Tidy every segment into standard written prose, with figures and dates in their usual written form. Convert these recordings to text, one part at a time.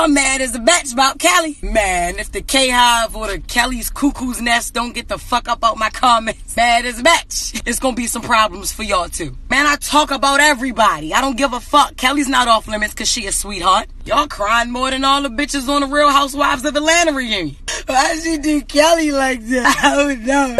I'm mad as a batch about Cali. Man, if the K-Hive or the Kelly's Cuckoo's Nest don't get the fuck up out my comments, mad as a batch, it's gonna be some problems for y'all too. Man, I talk about everybody. I don't give a fuck. Kelly's not off limits because she a sweetheart. Y'all crying more than all the bitches on the Real Housewives of Atlanta reunion. Why'd she do Kelly like that? I don't know.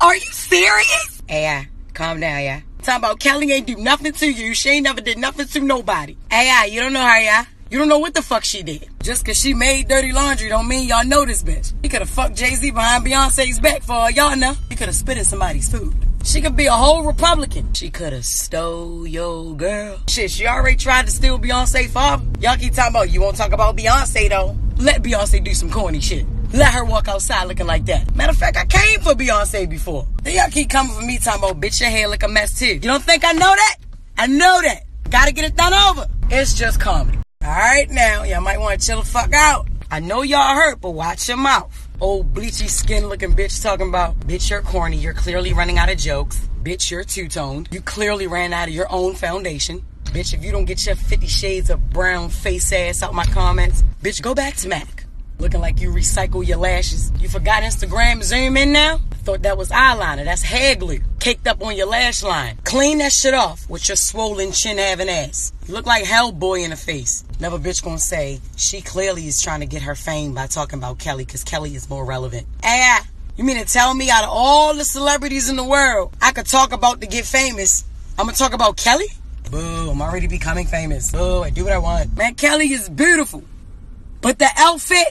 Are you serious? Hey, calm down, yeah. Talking about Kelly ain't do nothing to you. She ain't never did nothing to nobody. Hey, you don't know her, yeah. You don't know what the fuck she did. Just because she made dirty laundry don't mean y'all know this bitch. She could have fucked Jay-Z behind Beyonce's back for all y'all know. She could have spit in somebody's food. She could be a whole Republican. She could have stole your girl. Shit, she already tried to steal Beyonce's father. Y'all keep talking about, you won't talk about Beyonce though. Let Beyonce do some corny shit. Let her walk outside looking like that. Matter of fact, I came for Beyonce before. Then y'all keep coming for me talking about, bitch, your hair look a mess too. You don't think I know that? I know that. Gotta get it done over. It's just comedy. Alright now, y'all might want to chill the fuck out. I know y'all hurt, but watch your mouth. Old bleachy skin looking bitch talking about, bitch, you're corny. You're clearly running out of jokes. Bitch, you're two-toned. You clearly ran out of your own foundation. Bitch, if you don't get your 50 shades of brown face ass out my comments, bitch, go back to MAC. Looking like you recycle your lashes. You forgot Instagram Zoom in now? I thought that was eyeliner. That's hair glue. Caked up on your lash line. Clean that shit off with your swollen chin-having ass. You look like Hellboy in the face. Never bitch gonna say she clearly is trying to get her fame by talking about Kelly because Kelly is more relevant. Ah, you mean to tell me out of all the celebrities in the world I could talk about to get famous, I'm gonna talk about Kelly? Boo, I'm already becoming famous. Boo, I do what I want. Man, Kelly is beautiful. But the outfit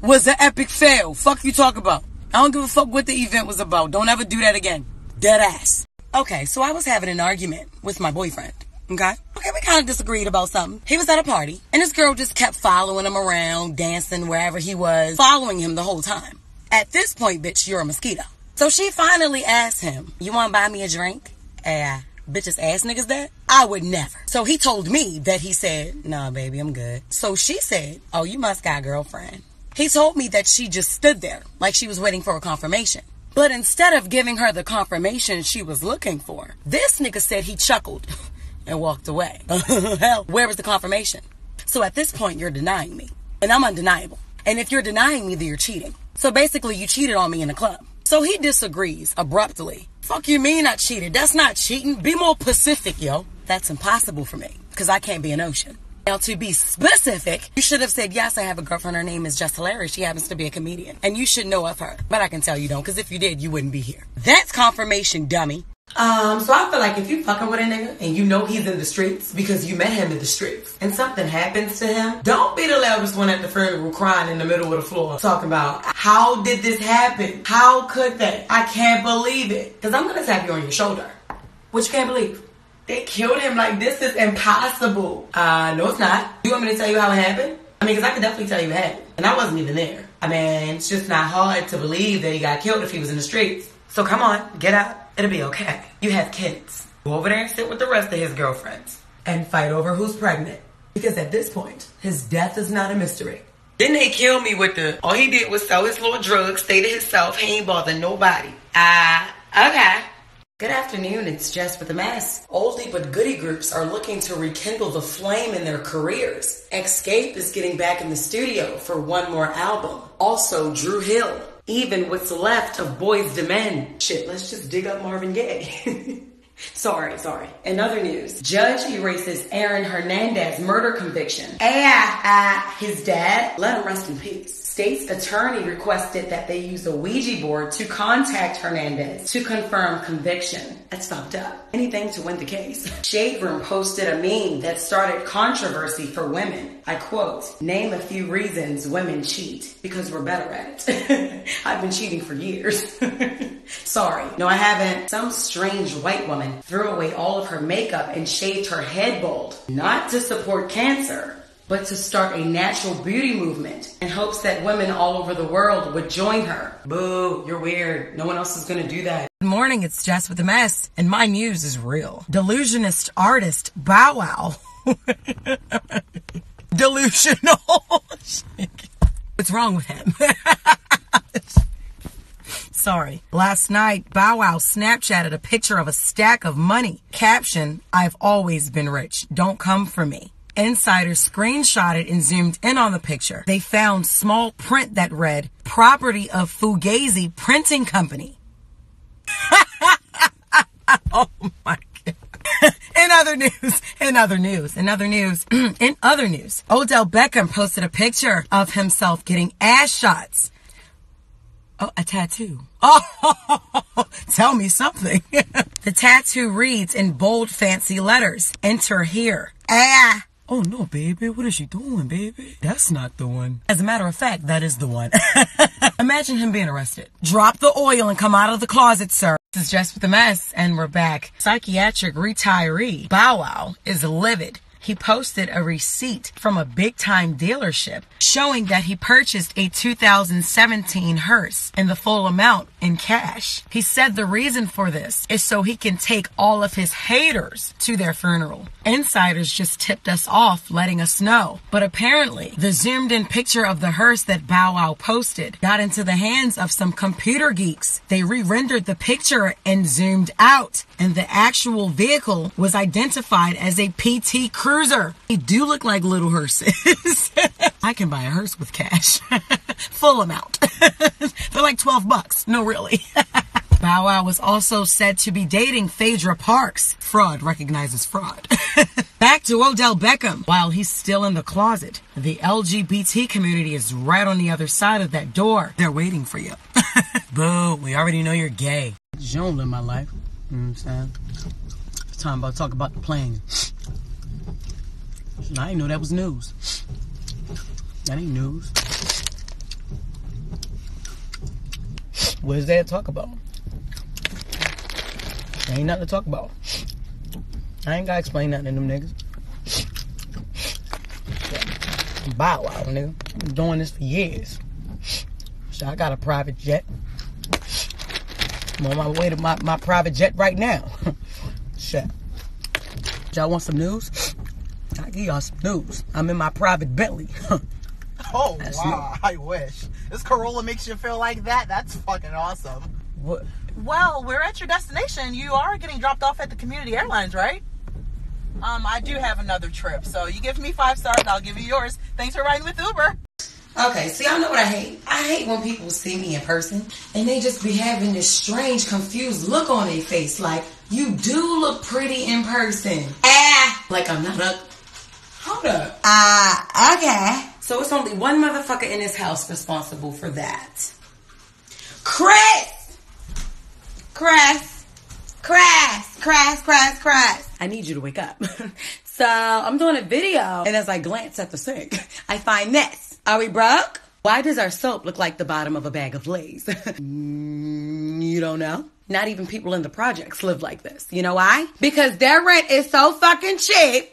was an epic fail. Fuck you talk about. I don't give a fuck what the event was about. Don't ever do that again. Dead ass. Okay, so I was having an argument with my boyfriend. Okay, we kind of disagreed about something. He was at a party, and this girl just kept following him around, dancing wherever he was, following him the whole time. At this point, bitch, you're a mosquito. So she finally asked him, you want to buy me a drink? Bitches ass niggas that? I would never. So he told me that he said, nah, baby, I'm good. So she said, oh, you must got a girlfriend. He told me that she just stood there like she was waiting for a confirmation. But instead of giving her the confirmation she was looking for, this nigga said he chuckled and walked away. Hell, where was the confirmation? So at this point, you're denying me. And I'm undeniable. And if you're denying me, then you're cheating. So basically, you cheated on me in the club. So he disagrees abruptly. Fuck you mean I cheated? That's not cheating. Be more Pacific, yo. That's impossible for me because I can't be an ocean. Now, to be specific, you should have said, yes, I have a girlfriend. Her name is Jess Hilarious. She happens to be a comedian. And you should know of her. But I can tell you don't, because if you did, you wouldn't be here. That's confirmation, dummy. So I feel like if you fucking with a nigga and you know he's in the streets because you met him in the streets and something happens to him, don't be the loudest one at the funeral crying in the middle of the floor talking about, how did this happen? How could that? I can't believe it. Because I'm going to tap you on your shoulder, which you can't believe. They killed him. Like, this is impossible. No, it's not. You want me to tell you how it happened? I mean, because I could definitely tell you it happened. And I wasn't even there. I mean, it's just not hard to believe that he got killed if he was in the streets. So come on, get out. It'll be okay. You have kids. Go over there and sit with the rest of his girlfriends. And fight over who's pregnant. Because at this point, his death is not a mystery. Then they killed me with the, all he did was sell his little drugs, stay to himself, he ain't bothering nobody. Okay. Good afternoon, it's Jess with a mess. Oldie but goodie groups are looking to rekindle the flame in their careers. Xscape is getting back in the studio for one more album. Also, Drew Hill. Even what's left of Boyz II Men. Shit, let's just dig up Marvin Gaye. Sorry. In other news, judge erases Aaron Hernandez murder conviction. His dad, let him rest in peace. State's attorney requested that they use a Ouija board to contact Hernandez to confirm conviction. That's fucked up. Anything to win the case. Shade Room posted a meme that started controversy for women. I quote, name a few reasons women cheat because we're better at it. I've been cheating for years. Sorry. No, I haven't. Some strange white woman threw away all of her makeup and shaved her head bald. Not to support cancer, but to start a natural beauty movement in hopes that women all over the world would join her. Boo, you're weird. No one else is gonna do that. Good morning, it's Jess with a mess, and my news is real. Delusionist artist Bow Wow. Delusional. What's wrong with him? Sorry. Last night, Bow Wow Snapchatted a picture of a stack of money. Caption, I've always been rich. Don't come for me. Insiders screenshotted and zoomed in on the picture. They found small print that read, "Property of Fugazi Printing Company." Oh my God. In other news, Odell Beckham posted a picture of himself getting ass shots. Oh, a tattoo. Oh, tell me something. The tattoo reads in bold, fancy letters, "Enter here." Ah. Oh no, baby. What is she doing, baby? That's not the one. As a matter of fact, that is the one. Imagine him being arrested. Drop the oil and come out of the closet, sir. This is Jess with the Mess, and we're back. Psychiatric retiree Bow Wow is livid. He posted a receipt from a big-time dealership showing that he purchased a 2017 hearse in the full amount in cash. He said the reason for this is so he can take all of his haters to their funeral. Insiders just tipped us off, letting us know. But apparently, the zoomed-in picture of the hearse that Bow Wow posted got into the hands of some computer geeks. They re-rendered the picture and zoomed out, and the actual vehicle was identified as a PT cruiser. They do look like little hearses. I can buy a hearse with cash. Full amount. They're like $12. No, really. Bow Wow was also said to be dating Phaedra Parks. Fraud recognizes fraud. Back to Odell Beckham. While he's still in the closet, the LGBT community is right on the other side of that door. They're waiting for you. Boo, we already know you're gay. Jonah in my life. You know what I'm saying? It's time about to talk about the plane. I didn't know that was news. That ain't news. What is that to talk about? There ain't nothing to talk about. I ain't gotta explain nothing to them niggas. Bow Wow, nigga. I've been doing this for years. So I got a private jet. I'm on my way to my private jet right now. Shit. Y'all want some news? I give y'all some news. I'm in my private Bentley. Oh, that's wow. New. I wish. This Corolla makes you feel like that? That's fucking awesome. What? Well, we're at your destination. You are getting dropped off at the Community Airlines, right? I do have another trip. So you give me 5 stars, I'll give you yours. Thanks for riding with Uber. Okay, see, y'all know what I hate. I hate when people see me in person and they just be having this strange, confused look on their face. Like, you do look pretty in person. Ah! Like, I'm not up. Hold up. Okay. So it's only one motherfucker in this house responsible for that. Chris. I need you to wake up. So I'm doing a video, and as I glance at the sink, I find this. Are we broke? Why does our soap look like the bottom of a bag of Lay's? You don't know? Not even people in the projects live like this. You know why? Because their rent is so fucking cheap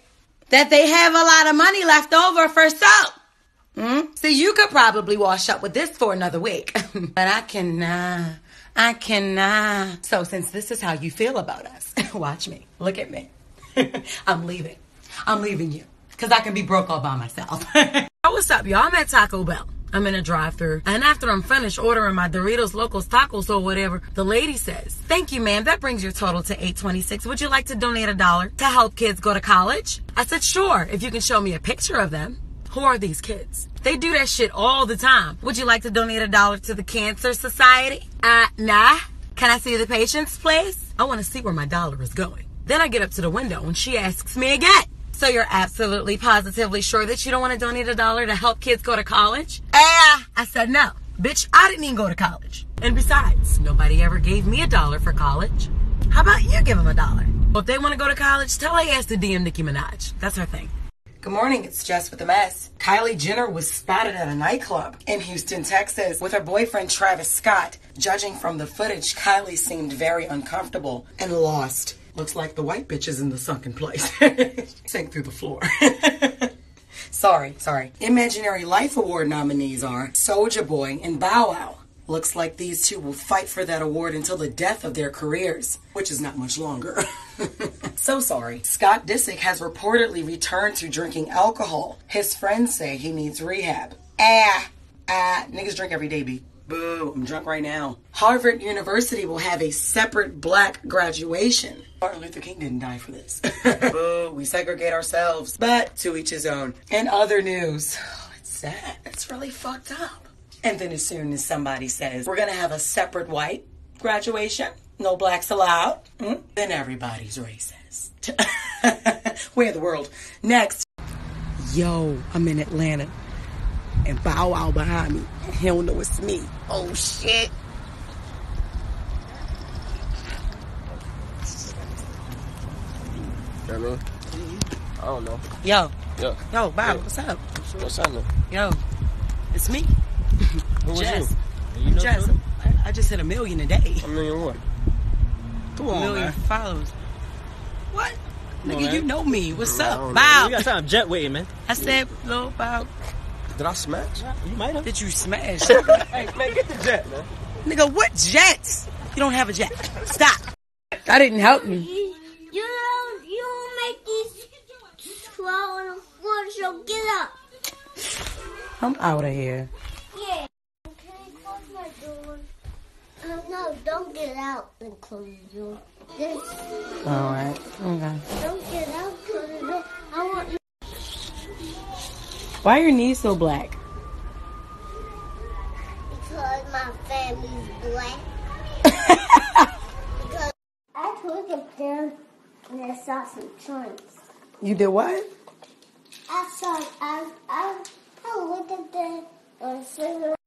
that they have a lot of money left over for soap. So you could probably wash up with this for another week. But I cannot. So since this is how you feel about us, watch me. Look at me. I'm leaving. I'm leaving you. Because I can be broke all by myself. Oh, what's up, y'all? I'm at Taco Bell. I'm in a drive-thru. And after I'm finished ordering my Doritos, Locos, Tacos, or whatever, the lady says, "Thank you, ma'am. That brings your total to $8.26. Would you like to donate $1 to help kids go to college?" I said, "Sure, if you can show me a picture of them." Who are these kids? They do that shit all the time. "Would you like to donate $1 to the Cancer Society?" Nah. "Can I see the patients, please?" I want to see where my dollar is going. Then I get up to the window and she asks me again, "So you're absolutely positively sure that you don't want to donate $1 to help kids go to college?" I said, "No, bitch, I didn't even go to college. And besides, nobody ever gave me $1 for college. How about you give them $1? Well, if they want to go to college, tell their ass to DM Nicki Minaj. That's her thing." Good morning, it's Jess with the Mess. Kylie Jenner was spotted at a nightclub in Houston, Texas with her boyfriend Travis Scott. Judging from the footage, Kylie seemed very uncomfortable and lost. Looks like the white bitch is in the sunken place. Sank through the floor. Sorry. Imaginary Life Award nominees are Soulja Boy and Bow Wow. Looks like these two will fight for that award until the death of their careers, which is not much longer. So sorry. Scott Disick has reportedly returned to drinking alcohol. His friends say he needs rehab. Niggas drink every day, B. Boo, I'm drunk right now. Harvard University will have a separate black graduation. Martin Luther King didn't die for this. Boo, we segregate ourselves, but to each his own. In other news, oh, it's sad. It's really fucked up. And then as soon as somebody says, we're going to have a separate white graduation, no blacks allowed, then everybody's racist. We're the world. Next. Yo, I'm in Atlanta. And Bow Wow behind me. And he don't know it's me. Oh, shit. Yeah, man. I don't know. Yo. Yo. Yo, Bow, yo. What's up? What's up, man? Yo. It's me. What Jess. You? You know Jess. I just hit 1 million a day. 1 million what? Come on, 1 million man. Followers. What? Come nigga, on, you know me. What's up, Bow? We got time. Jet waiting, man. I said, little Bow. Did I smash? You might have. Did you smash? Hey, man, get the jet, man. Nigga, what jets? You don't have a jet. Stop. That didn't help me. You make these throw on the floor, so get up. I'm out of here. Yeah. Can I close my door? No, don't get out and close the door. All right. Okay. Don't get out and close the door. I want you. Why are your knees so black? Because my family's black. Because I took a pen and I saw some trunks. You did what? I saw, I looked at them on the scissors.